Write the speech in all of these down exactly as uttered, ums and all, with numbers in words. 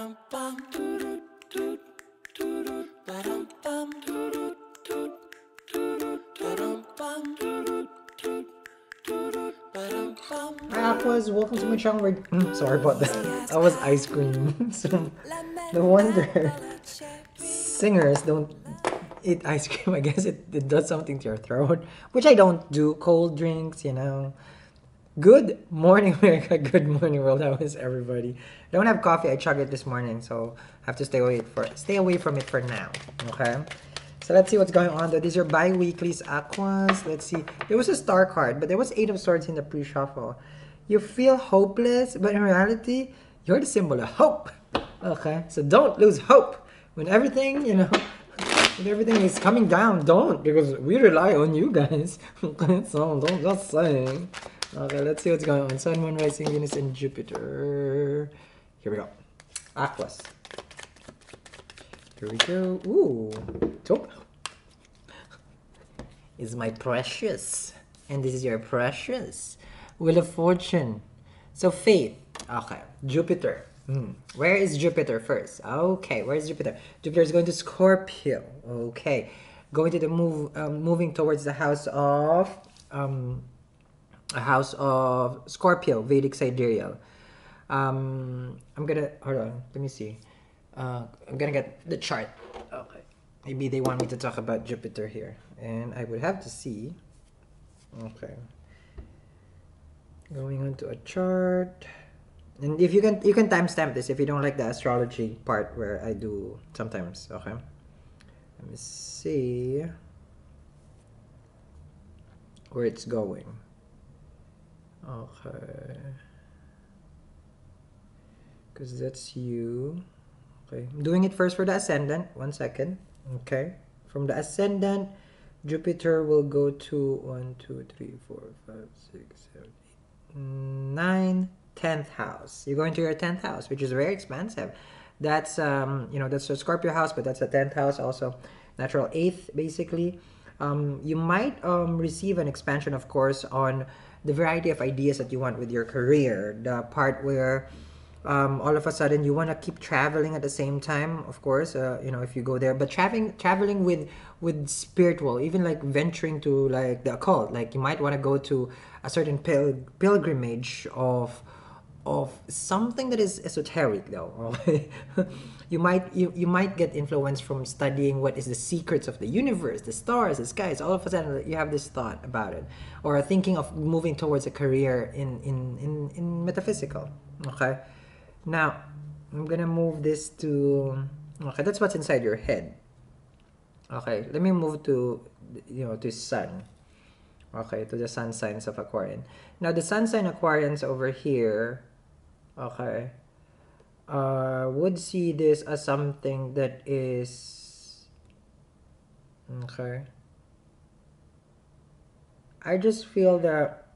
Apples, welcome to my channel. I'm sorry about that. That was ice cream. So no wonder singers don't eat ice cream. I guess it, it does something to your throat, which I don't do. Cold drinks, you know. Good morning, America. Good morning, world. How is everybody? I don't have coffee. I chugged it this morning, so I have to stay away for stay away from it for now. Okay. So let's see what's going on. Though these are bi-weeklies, Aquas. Let's see. There was a star card, but there was eight of swords in the pre-shuffle. You feel hopeless, but in reality, you're the symbol of hope. Okay. So don't lose hope when everything, you know, when everything is coming down. Don't, because we rely on you guys. Okay. So don't just say. Okay, let's see what's going on. Sun, Moon, Rising, Venus, and Jupiter. Here we go. Aquas. Here we go. Ooh. Top. Is my precious. And this is your precious. Wheel of Fortune. So, faith. Okay. Jupiter. Hmm. Where is Jupiter first? Okay. Where is Jupiter? Jupiter is going to Scorpio. Okay. Going to the move, um, moving towards the house of... Um... A house of Scorpio, Vedic sidereal. Um, I'm gonna hold on. Let me see. Uh, I'm gonna get the chart. Okay. Maybe they want me to talk about Jupiter here, and I would have to see. Okay. Going on to a chart, and if you can, you can timestamp this if you don't like the astrology part where I do sometimes. Okay. Let me see where it's going. Okay, because that's you. Okay, I'm doing it first for the ascendant. One second. Okay, from the ascendant, Jupiter will go to one, two, three, four, five, six, seven, eight, nine, tenth house. You're going to your tenth house, which is very expansive. That's um, you know, that's a Scorpio house, but that's a tenth house also. Natural eighth, basically. Um, you might um receive an expansion, of course, on the variety of ideas that you want with your career, the part where um, all of a sudden you want to keep traveling at the same time, of course, uh, you know, if you go there, but traveling traveling with with spiritual, even like venturing to like the occult, like you might want to go to a certain pil pilgrimage of of something that is esoteric though. you might you, you might get influence from studying what is the secrets of the universe, the stars, the skies. All of a sudden you have this thought about it, or thinking of moving towards a career in in in, in metaphysical. Okay, now I'm gonna move this to, okay, that's what's inside your head. Okay, let me move to, you know, to sun. Okay, to the sun signs of Aquarian. Now the sun sign Aquarians over here, okay, uh, would see this as something that is, okay, I just feel that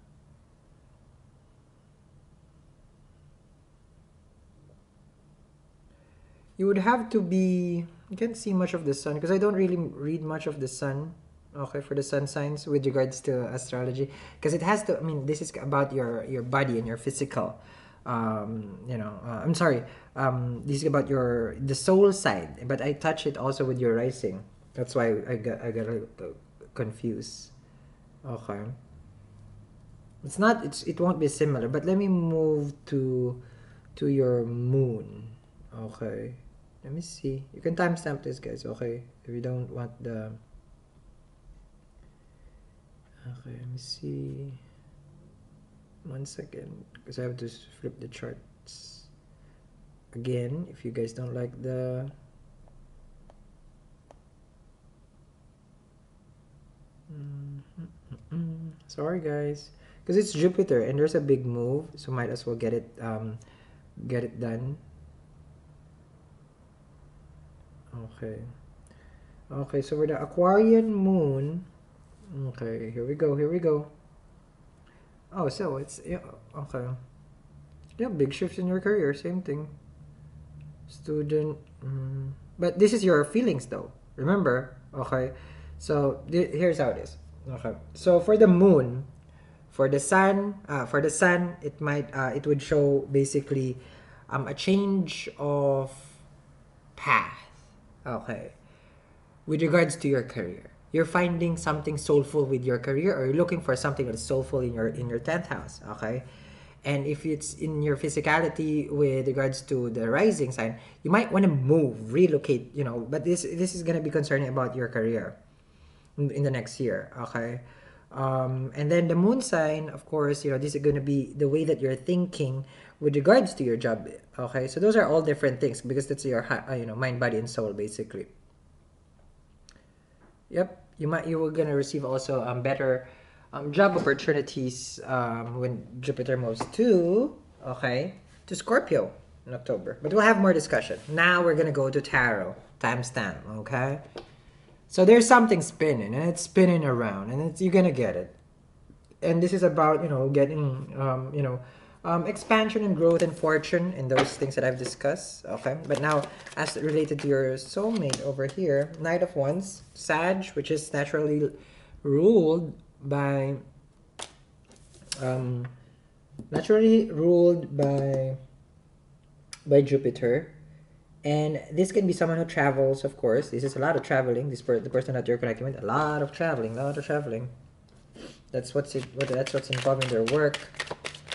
you would have to be, you can't see much of the sun because I don't really read much of the sun, okay, for the sun signs with regards to astrology, because it has to, I mean, this is about your your body and your physical, um you know, uh, I'm sorry, um this is about your the soul side, but I touch it also with your rising. That's why I got I got confused. Okay, it's not it's it won't be similar, but let me move to to your moon. Okay, let me see, you can timestamp this, guys. Okay, if you don't want the, okay, let me see. One second, because I have to flip the charts again. If you guys don't like the, mm-hmm. Sorry guys, because it's Jupiter and there's a big move, so might as well get it, um, get it done. Okay. Okay, so we're the Aquarian moon. Okay, here we go, here we go. Oh, so it's, yeah, okay. Yeah, big shifts in your career, same thing. Student, mm, but this is your feelings though, remember? Okay, so here's how it is. Okay, so for the moon, for the sun, uh, for the sun, it might, uh, it would show basically um, a change of path, okay, with regards to your career. You're finding something soulful with your career, or you're looking for something that's soulful in your in your tenth house, okay? And if it's in your physicality with regards to the rising sign, you might want to move, relocate, you know, but this this is going to be concerning about your career in, in the next year, okay? Um, and then the moon sign, of course, you know, this is going to be the way that you're thinking with regards to your job, okay? So those are all different things because that's your, you know, mind, body, and soul, basically. Yep. You might you were gonna receive also um better um job opportunities um when Jupiter moves to okay to Scorpio in October. But we'll have more discussion. Now we're gonna go to tarot timestamp. Okay, so there's something spinning and it's spinning around and it's, you're gonna get it. And this is about you know getting um you know um expansion and growth and fortune and those things that I've discussed. Okay, but now as related to your soulmate over here, Knight of Wands, Sag, which is naturally ruled by um naturally ruled by by Jupiter, and this can be someone who travels. Of course, this is a lot of traveling. This per the person that you're connecting with, a lot of traveling, a lot of traveling. That's what's it. That's what's involved in their work.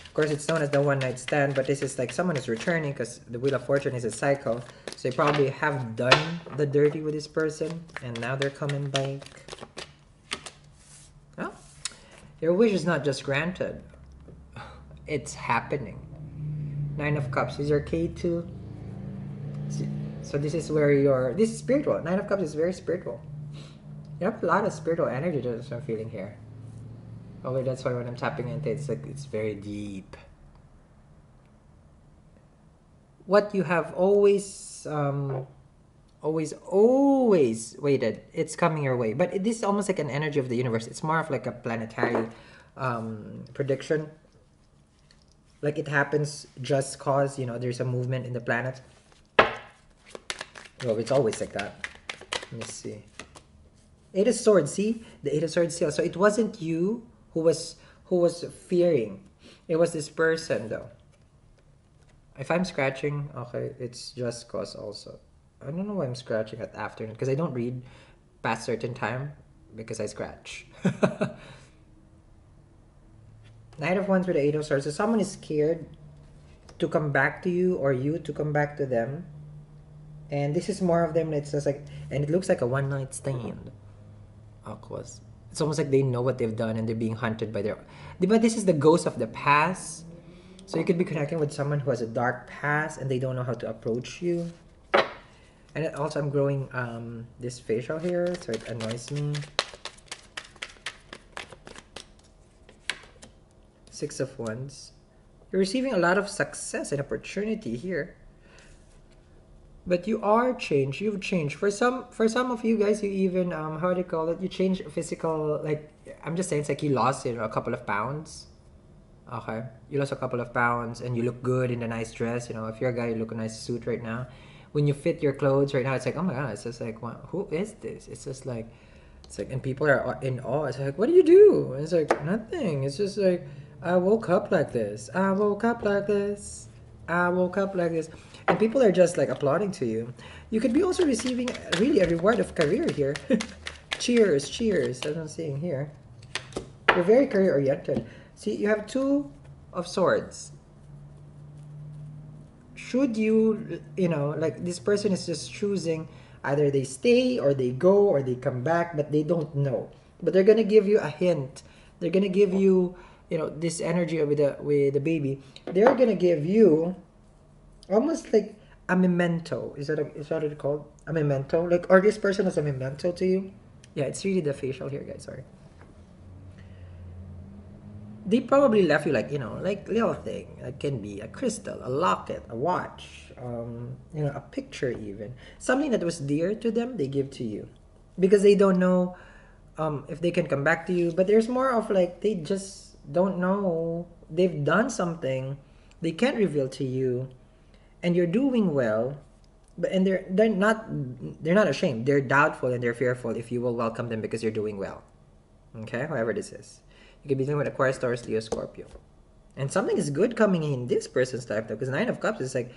Of course, it's known as the one-night stand, but this is like someone is returning because the Wheel of Fortune is a cycle. So you probably have done the dirty with this person, and now they're coming back. Oh, your wish is not just granted. It's happening. Nine of Cups is your K two. So this is where your... This is spiritual. Nine of Cups is very spiritual. You have a lot of spiritual energy that I'm feeling here. Oh wait, that's why when I'm tapping into it, it's like it's very deep. What you have always, um, always, always waited, it's coming your way. But it, this is almost like an energy of the universe. It's more of like a planetary um, prediction. Like it happens just cause, you know, there's a movement in the planet. Well, it's always like that. Let me see. Eight of Swords, see? The Eight of Swords seal. So it wasn't you who was who was fearing, it was this person though. If I'm scratching, okay, it's just cause also. I don't know why I'm scratching at afternoon because I don't read past certain time because I scratch. Knight of Wands with the Eight of Swords. So someone is scared to come back to you or you to come back to them, and this is more of them. It's just like, and it looks like a one night stand. Aquas. It's almost like they know what they've done and they're being hunted by their... But this is the ghost of the past. So you could be connecting with someone who has a dark past and they don't know how to approach you. And also I'm growing um, this facial here, so it annoys me. Six of Wands. You're receiving a lot of success and opportunity here. But you are changed. You've changed. For some, for some of you guys, you even um, how do you call it? You change physical. Like I'm just saying, it's like you lost you know, a couple of pounds. Okay, you lost a couple of pounds, and you look good in a nice dress. You know, if you're a guy, you look a nice suit right now. When you fit your clothes right now, it's like oh my god, it's just like what, who is this? It's just like it's like, and people are in awe. It's like what do you do? And it's like nothing. It's just like I woke up like this. I woke up like this. I woke up like this. And people are just like applauding to you. You could be also receiving really a reward of career here. Cheers, cheers. That's what I'm seeing here. You're very career oriented. See, you have two of swords. Should you, you know, like this person is just choosing either they stay or they go or they come back, but they don't know. But they're going to give you a hint. They're going to give you... You know, this energy with the with the baby, they're gonna give you almost like a memento. Is that a, is that what it's called? A memento, like, or this person is a memento to you. Yeah, it's really the facial here, guys. Sorry. They probably left you like you know, like little thing. It can be a crystal, a locket, a watch, um, you know, a picture, even something that was dear to them. They give to you because they don't know um, if they can come back to you. But there's more of like they just. Don't know, they've done something they can't reveal to you, and you're doing well, but and they're they're not they're not ashamed, they're doubtful and they're fearful if you will welcome them because you're doing well. Okay, whoever this is, you could be dealing with Aquarius, Taurus, Leo, Scorpio, and something is good coming in this person's life though, because Nine of Cups is like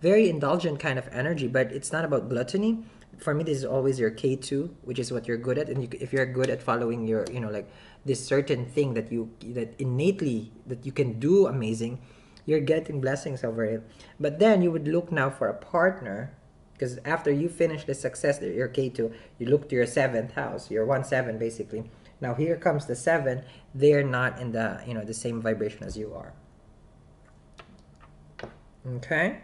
very indulgent kind of energy, but it's not about gluttony. For me, this is always your K two, which is what you're good at. And you, if you're good at following your, you know, like this certain thing that you, that innately, that you can do amazing, you're getting blessings over it. But then you would look now for a partner, because after you finish the success that your K two, you look to your seventh house, your one seven basically. Now here comes the seven, they're not in the, you know, the same vibration as you are. Okay?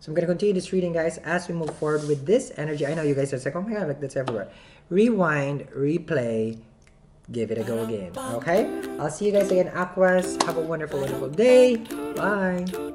So I'm going to continue this reading, guys, as we move forward with this energy. I know you guys are like, oh my god, like that's everywhere. Rewind, replay, give it a go again. Okay? I'll see you guys again, Aquas. Have a wonderful, wonderful day. Bye.